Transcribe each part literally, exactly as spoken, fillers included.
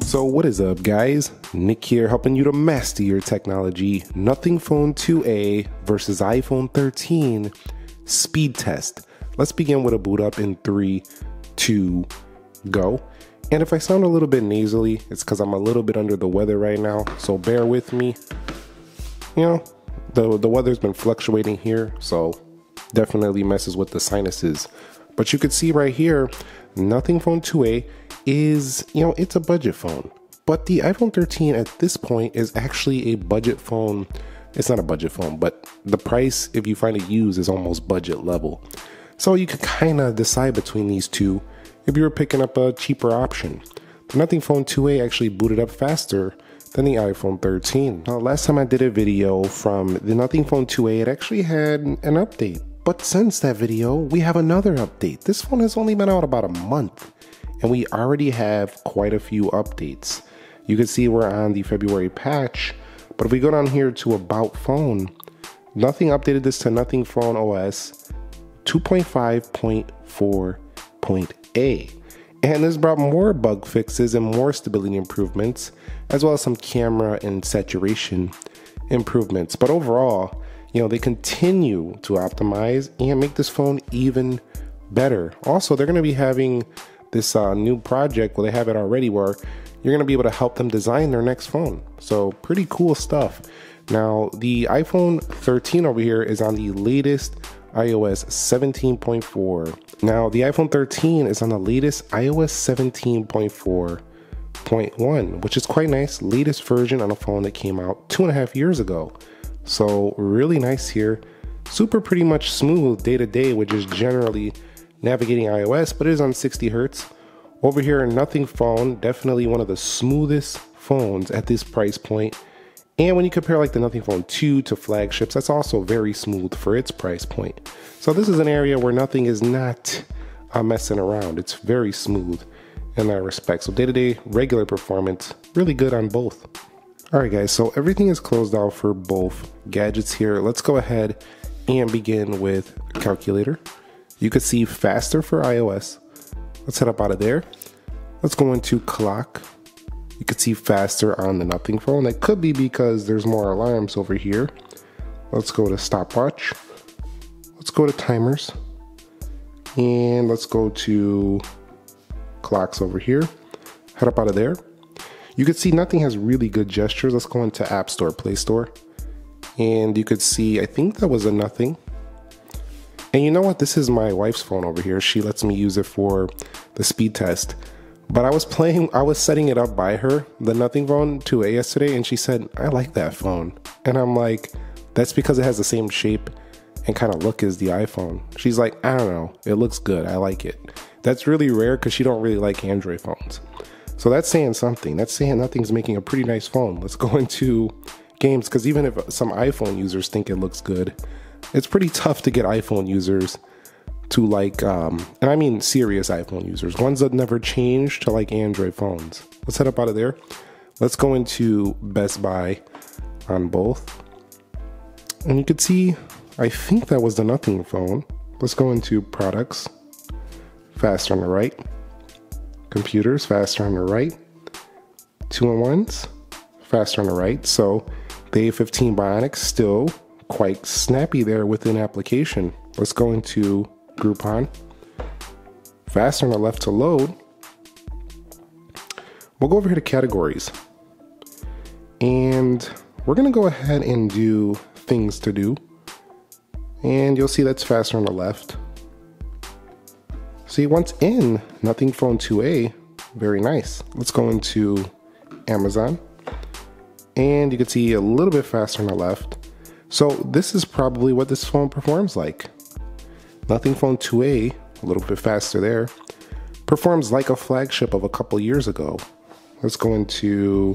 So what is up, guys? Nick here, helping you to master your technology. Nothing Phone two A versus iPhone thirteen speed test. Let's begin with a boot up in three, two, go. And if I sound a little bit nasally, it's because I'm a little bit under the weather right now, so bear with me. You know, the, the weather's been fluctuating here, so definitely messes with the sinuses. But you can see right here, Nothing Phone two A is, you know, it's a budget phone. But the iPhone thirteen at this point is actually a budget phone. It's not a budget phone, but the price, if you find it used, is almost budget level. So you could kind of decide between these two if you were picking up a cheaper option. The Nothing Phone two A actually booted up faster than the iPhone thirteen. Now, last time I did a video from the Nothing Phone two A, it actually had an update. But since that video, we have another update. This phone has only been out about a month, and we already have quite a few updates. You can see we're on the February patch, but if we go down here to About Phone, Nothing updated this to Nothing Phone O S two point five point four point A. And this brought more bug fixes and more stability improvements, as well as some camera and saturation improvements. But overall, you know, they continue to optimize and make this phone even better. Also, they're going to be having this uh, new project, well, they have it already, where you're going to be able to help them design their next phone. So pretty cool stuff. Now, the iPhone thirteen over here is on the latest iOS seventeen point four. Now, the iPhone thirteen is on the latest iOS seventeen point four point one, which is quite nice. Latest version on a phone that came out two and a half years ago. So really nice here. Super pretty much smooth day to day, which is generally navigating iOS, but it is on sixty hertz. Over here, Nothing Phone, definitely one of the smoothest phones at this price point. And when you compare like the Nothing Phone two to flagships, that's also very smooth for its price point. So this is an area where Nothing is not uh, messing around. It's very smooth in that respect. So day-to-day regular performance, really good on both. All right, guys, so everything is closed out for both gadgets here. Let's go ahead and begin with calculator. You can see faster for iOS. Let's head up out of there. Let's go into clock. You can see faster on the Nothing Phone. That could be because there's more alarms over here. Let's go to stopwatch. Let's go to timers. And let's go to clocks over here. Head up out of there. You can see Nothing has really good gestures. Let's go into App Store, Play Store. And you could see, I think that was a Nothing. And you know what? This is my wife's phone over here. She lets me use it for the speed test. But I was playing, I was setting it up by her, the Nothing Phone two A yesterday, and she said, I like that phone. And I'm like, that's because it has the same shape and kind of look as the iPhone. She's like, I don't know, it looks good, I like it. That's really rare because she don't really like Android phones. So that's saying something. That's saying Nothing's making a pretty nice phone. Let's go into games, because even if some iPhone users think it looks good, it's pretty tough to get iPhone users to like, um, and I mean serious iPhone users, ones that never change to like Android phones. Let's head up out of there. Let's go into Best Buy on both. And you can see, I think that was the Nothing Phone. Let's go into products, faster on the right. Computers, faster on the right. Two-in-ones, faster on the right. So the A fifteen Bionic, still quite snappy there within application. Let's go into Groupon, faster on the left to load. We'll go over here to categories, and we're gonna go ahead and do things to do, and you'll see that's faster on the left. See, once in Nothing Phone two A, very nice. Let's go into Amazon, and you can see a little bit faster on the left. So this is probably what this phone performs like. Nothing Phone two A, a little bit faster there, performs like a flagship of a couple years ago. Let's go into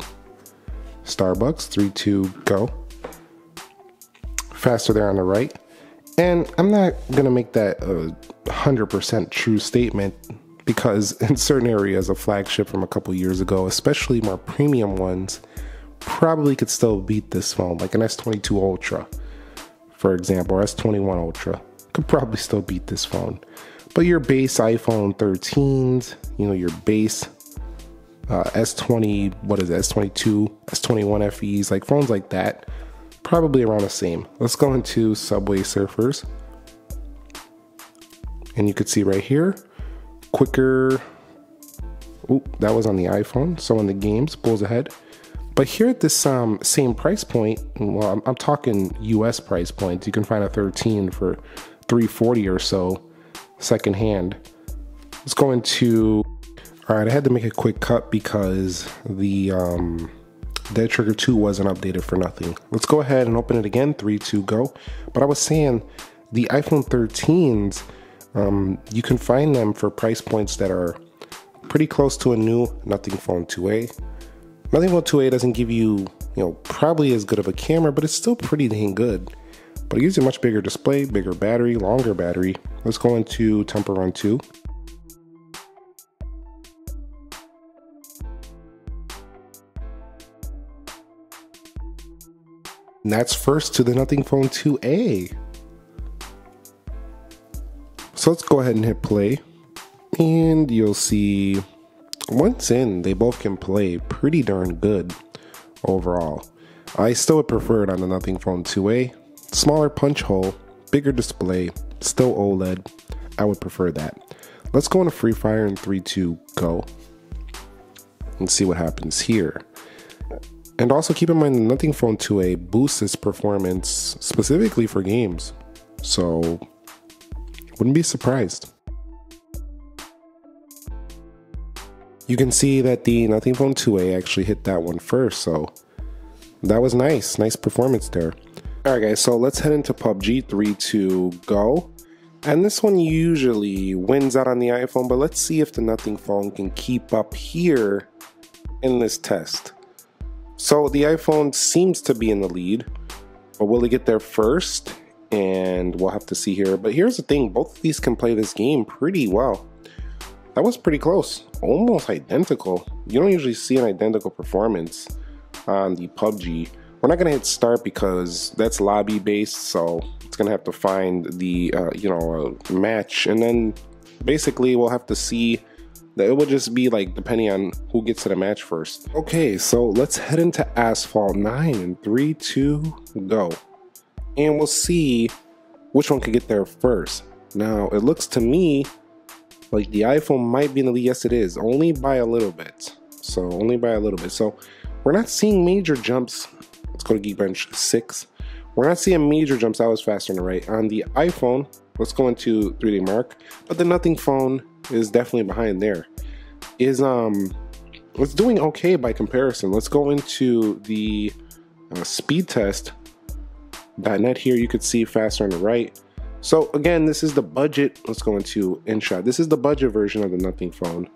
Starbucks, three, two, go. Faster there on the right. And I'm not gonna make that a one hundred percent true statement, because in certain areas, a flagship from a couple years ago, especially more premium ones, probably could still beat this phone, like an S twenty-two Ultra, for example, or S twenty-one Ultra. could probably still beat this phone. But your base iPhone thirteens, you know, your base uh, S twenty, what is it, S twenty-two, S twenty-one F Es, like phones like that, probably around the same. Let's go into Subway Surfers. And you could see right here, quicker. Ooh, that was on the iPhone. So in the games, pulls ahead. But here at this um, same price point, well, I'm, I'm talking U S price point, you can find a thirteen for three forty or so secondhand. Let's go into, all right, I had to make a quick cut because the um, Dead Trigger two wasn't updated for nothing. Let's go ahead and open it again, three, two, go. But I was saying the iPhone thirteens, Um, you can find them for price points that are pretty close to a new Nothing Phone two A. Nothing Phone two A doesn't give you, you know, probably as good of a camera, but it's still pretty dang good. But it gives you a much bigger display, bigger battery, longer battery. Let's go into Temple Run two. And that's first to the Nothing Phone two A. So let's go ahead and hit play, and you'll see once in, they both can play pretty darn good overall. I still would prefer it on the Nothing Phone two A. Smaller punch hole, bigger display, still OLED. I would prefer that. Let's go into Free Fire in three, two, go. And see what happens here. And also keep in mind the Nothing Phone two A boosts its performance specifically for games. So wouldn't be surprised. You can see that the Nothing Phone two A actually hit that one first, so that was nice. Nice performance there. Alright guys, so let's head into P U B G, three, two, go. And this one usually wins out on the iPhone, but let's see if the Nothing Phone can keep up here in this test. So the iPhone seems to be in the lead, but will it get there first? And we'll have to see here. But here's the thing, both of these can play this game pretty well. That was pretty close, almost identical. You don't usually see an identical performance on the P U B G. We're not gonna hit start because that's lobby based, so it's gonna have to find the uh, you know uh, match, and then basically we'll have to see that it will just be like depending on who gets to the match first. Okay, so let's head into Asphalt nine in three, two, go. And we'll see which one could get there first. Now, it looks to me like the iPhone might be in the lead. Yes, it is. Only by a little bit. So, only by a little bit. So, we're not seeing major jumps. Let's go to Geekbench six. We're not seeing major jumps. I was faster on the right. On the iPhone, let's go into three D Mark. But the Nothing Phone is definitely behind there. Is um, it's doing okay by comparison. Let's go into the uh, speed test. dot net here, you could see faster on the right. So again, this is the budget. Let's go into InShot. This is the budget version of the Nothing Phone,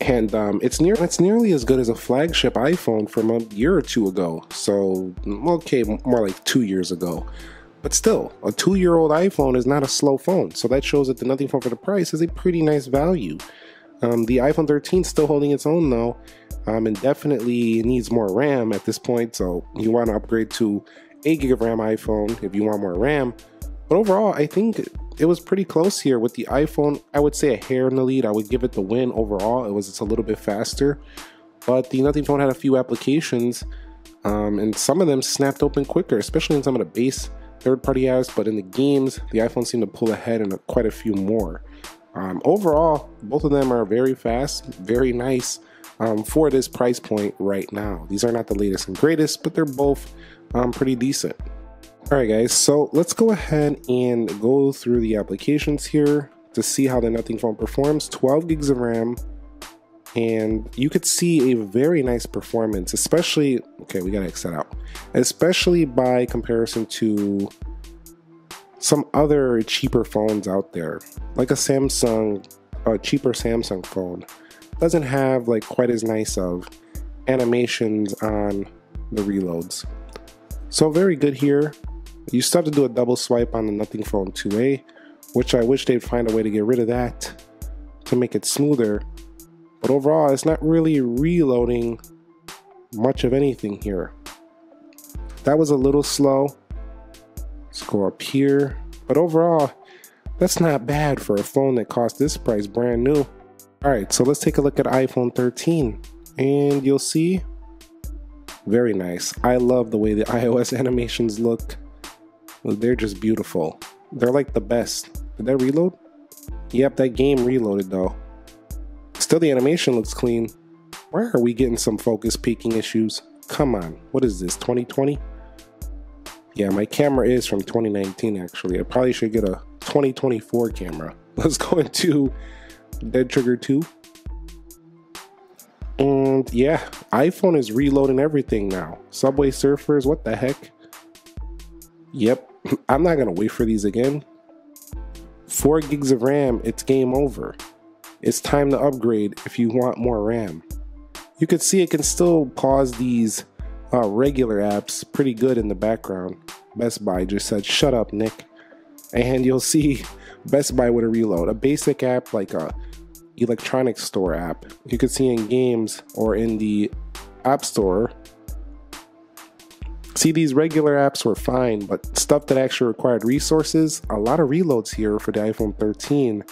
and um, it's near it's nearly as good as a flagship iPhone from a year or two ago. So okay, more like two years ago, but still, a two-year-old iPhone is not a slow phone. So that shows that the Nothing Phone for the price is a pretty nice value. Um, the iPhone thirteen is still holding its own though, um, and definitely needs more RAM at this point. So you want to upgrade to eight gig of RAM iPhone if you want more RAM. But overall, I think it was pretty close here with the iPhone. I would say a hair in the lead. I would give it the win overall. It was just a little bit faster, but the Nothing Phone had a few applications, um, and some of them snapped open quicker, especially in some of the base third-party apps. But in the games, the iPhone seemed to pull ahead in a, quite a few more. Um, overall, both of them are very fast, very nice um, for this price point right now. These are not the latest and greatest, but they're both Um, pretty decent. All right guys, so let's go ahead and go through the applications here to see how the Nothing Phone performs. twelve gigs of RAM, and you could see a very nice performance, especially, okay, we gotta X that out, especially by comparison to some other cheaper phones out there, like a Samsung, a cheaper Samsung phone. Doesn't have like quite as nice of animations on the reloads. So very good here. You still have to do a double swipe on the Nothing Phone two A, which I wish they'd find a way to get rid of that to make it smoother. But overall, it's not really reloading much of anything here. That was a little slow. Let's go up here. But overall, That's not bad for a phone that cost this price brand new. Alright, so let's take a look at iPhone thirteen, and you'll see, very nice. I love the way the iOS animations look. They're just beautiful. They're like the best. Did that reload? Yep, that game reloaded though. Still, the animation looks clean. Where are we getting some focus peaking issues? Come on, what is this, twenty twenty? Yeah, my camera is from twenty nineteen actually. I probably should get a twenty twenty-four camera. Let's go into Dead Trigger two. And yeah, iPhone is reloading everything now. Subway Surfers, what the heck? Yep, I'm not gonna wait for these again. Four gigs of RAM, it's game over. It's time to upgrade if you want more RAM. You can see it can still pause these uh, regular apps pretty good in the background. Best Buy just said, shut up, Nick. And you'll see Best Buy with a reload, a basic app like a electronics store app. You can see in games or in the app store. See, these regular apps were fine, but stuff that actually required resources, a lot of reloads here for the iPhone thirteen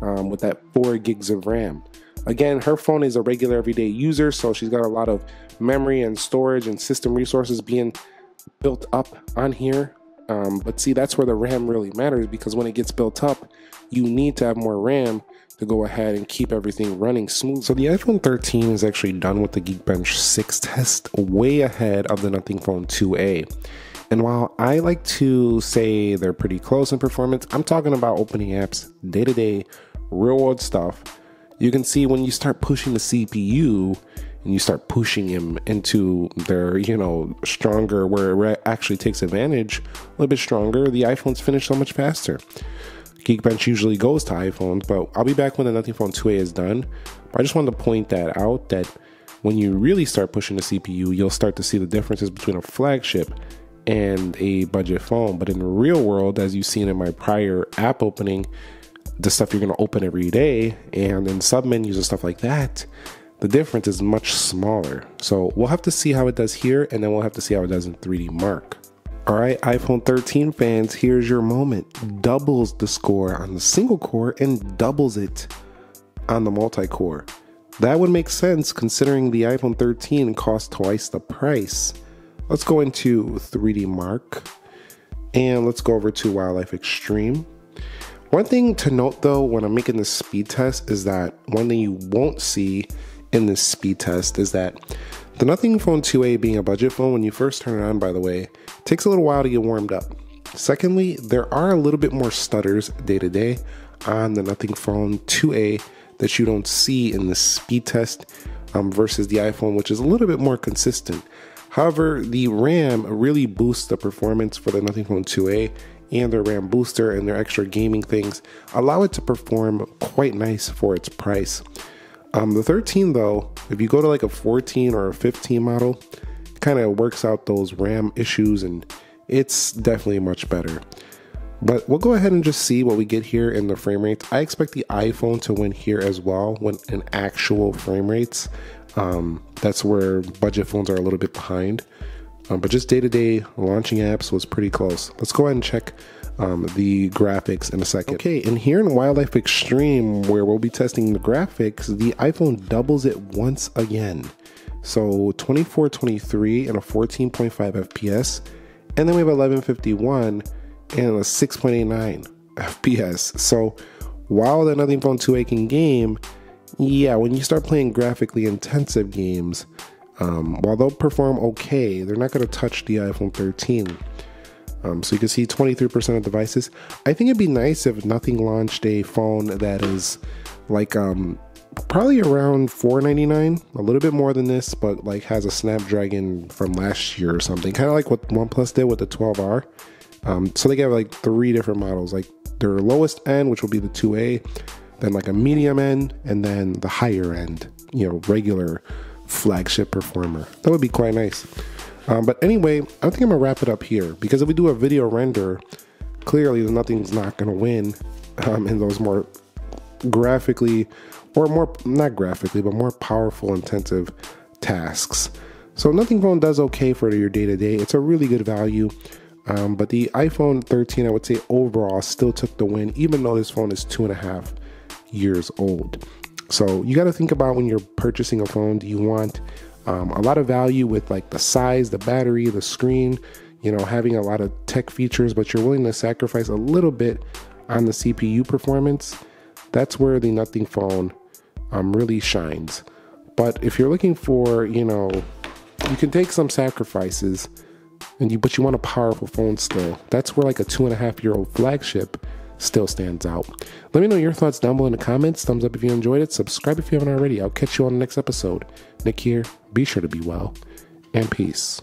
um, with that four gigs of RAM. Again, her phone is a regular everyday user, so she's got a lot of memory and storage and system resources being built up on here. Um, but see, that's where the RAM really matters, because when it gets built up, you need to have more RAM to go ahead and keep everything running smooth. So the iPhone thirteen is actually done with the Geekbench six test, way ahead of the Nothing Phone two A. And while I like to say they're pretty close in performance, I'm talking about opening apps, day-to-day, real-world stuff. You can see when you start pushing the C P U and you start pushing him into their, you know, stronger, where it actually takes advantage, a little bit stronger, the iPhone's finish so much faster. Geekbench usually goes to iPhones, but I'll be back when the Nothing Phone two A is done. But I just wanted to point that out, that when you really start pushing the C P U, you'll start to see the differences between a flagship and a budget phone. But in the real world, as you've seen in my prior app opening, the stuff you're going to open every day, and in submenus and stuff like that, the difference is much smaller. So we'll have to see how it does here, and then we'll have to see how it does in three D Mark. All right, iPhone thirteen fans, here's your moment. Doubles the score on the single core and doubles it on the multi-core. That would make sense considering the iPhone thirteen costs twice the price. Let's go into three D Mark, and let's go over to Wildlife Extreme. One thing to note though, when I'm making this speed test, is that one thing you won't see in this speed test is that the Nothing Phone two A, being a budget phone, when you first turn it on, by the way, it takes a little while to get warmed up. Secondly, there are a little bit more stutters day to day on the Nothing Phone two A that you don't see in the speed test um, versus the iPhone, which is a little bit more consistent. However, the RAM really boosts the performance for the Nothing Phone two A, and their RAM booster and their extra gaming things allow it to perform quite nice for its price. Um, the thirteen though, if you go to like a fourteen or a fifteen model, kind of works out those RAM issues, and it's definitely much better. But we'll go ahead and just see what we get here in the frame rates. I expect the iPhone to win here as well, when in actual frame rates. Um, that's where budget phones are a little bit behind. Um, but just day-to-day launching apps was pretty close. Let's go ahead and check um, the graphics in a second. Okay, and here in Wildlife Extreme, where we'll be testing the graphics, the iPhone doubles it once again. So twenty-four twenty-three and a fourteen point five F P S. And then we have eleven fifty-one and a six point eight nine F P S. So while the Nothing Phone two A can game, yeah, when you start playing graphically intensive games, Um, while they'll perform okay, they're not going to touch the iPhone thirteen. Um, so you can see twenty-three percent of devices. I think it'd be nice if Nothing launched a phone that is like um, probably around four ninety-nine, a little bit more than this, but like has a Snapdragon from last year or something, kind of like what OnePlus did with the twelve R. Um, so they have like three different models, like their lowest end, which will be the two A, then like a medium end, and then the higher end, you know, regular flagship performer. That would be quite nice. Um, but anyway, I think I'm gonna wrap it up here, because if we do a video render, clearly Nothing's not gonna win um, in those more graphically, or more, not graphically, but more powerful, intensive tasks. So Nothing Phone does okay for your day-to-day. It's a really good value. Um, but the iPhone thirteen, I would say overall still took the win, even though this phone is two and a half years old. So you got to think about when you're purchasing a phone, do you want um, a lot of value with like the size, the battery, the screen, you know, having a lot of tech features, but you're willing to sacrifice a little bit on the C P U performance? That's where the Nothing Phone um, really shines. But if you're looking for, you know, you can take some sacrifices, and you but you want a powerful phone still. That's where like a two and a half year old flagship still stands out. Let me know your thoughts down below in the comments. Thumbs up if you enjoyed it. Subscribe if you haven't already. I'll catch you on the next episode. Nick here. Be sure to be well, and peace.